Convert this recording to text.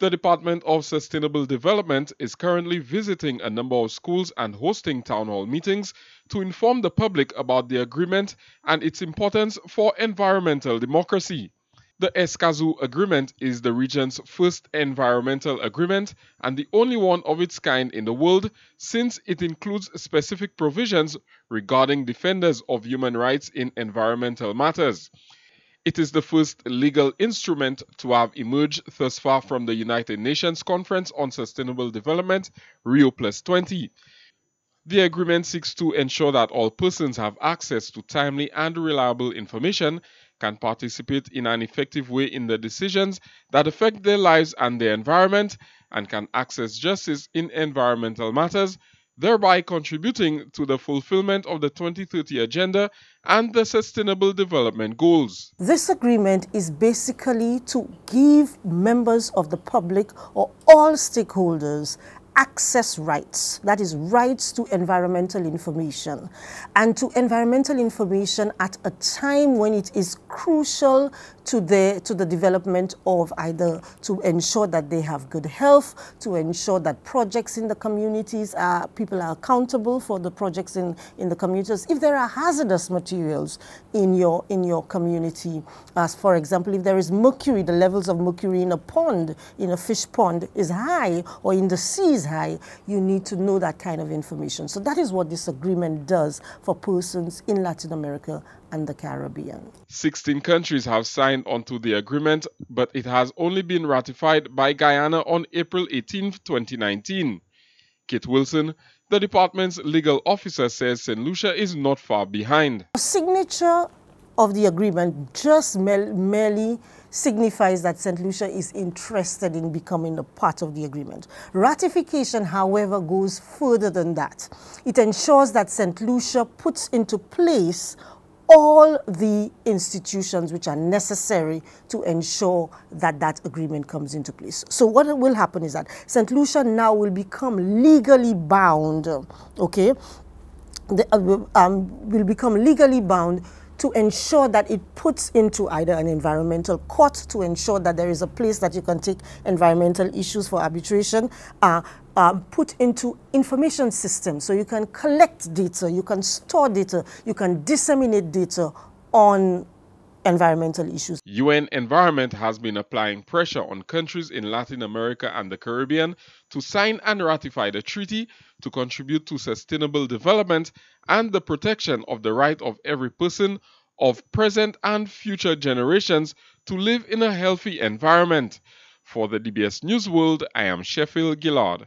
The Department of Sustainable Development is currently visiting a number of schools and hosting town hall meetings to inform the public about the agreement and its importance for environmental democracy. The Escazú Agreement is the region's first environmental agreement and the only one of its kind in the world, since it includes specific provisions regarding defenders of human rights in environmental matters. It is the first legal instrument to have emerged thus far from the United Nations Conference on Sustainable Development, Rio+20. The agreement seeks to ensure that all persons have access to timely and reliable information, can participate in an effective way in the decisions that affect their lives and their environment, and can access justice in environmental matters, thereby contributing to the fulfillment of the 2030 Agenda and the Sustainable Development Goals. This agreement is basically to give members of the public or all stakeholders access rights, that is, rights to environmental information, and to environmental information at a time when it is crucial to the development of, either to ensure that they have good health, to ensure that projects in the communities, people are accountable for the projects in the communities. If there are hazardous materials in your community, as for example, if there is mercury, the levels of mercury in a pond, in a fish pond, is high, or in the sea is high, you need to know that kind of information. So that is what this agreement does for persons in Latin America and the Caribbean. 16 countries have signed onto the agreement, but it has only been ratified by Guyana on April 18, 2019. Kate Wilson, the department's legal officer, says Saint Lucia is not far behind. A signature of the agreement just merely signifies that St. Lucia is interested in becoming a part of the agreement. Ratification, however, goes further than that. It ensures that St. Lucia puts into place all the institutions which are necessary to ensure that that agreement comes into place. So what will happen is that St. Lucia now will become legally bound, okay? Will become legally bound to ensure that it puts into either an environmental court, to ensure that there is a place that you can take environmental issues for arbitration, put into information systems so you can collect data, you can store data, you can disseminate data on environmental issues. UN Environment has been applying pressure on countries in Latin America and the Caribbean to sign and ratify the treaty to contribute to sustainable development and the protection of the right of every person, of present and future generations, to live in a healthy environment. For the DBS News World, I am Sheffield Gillard.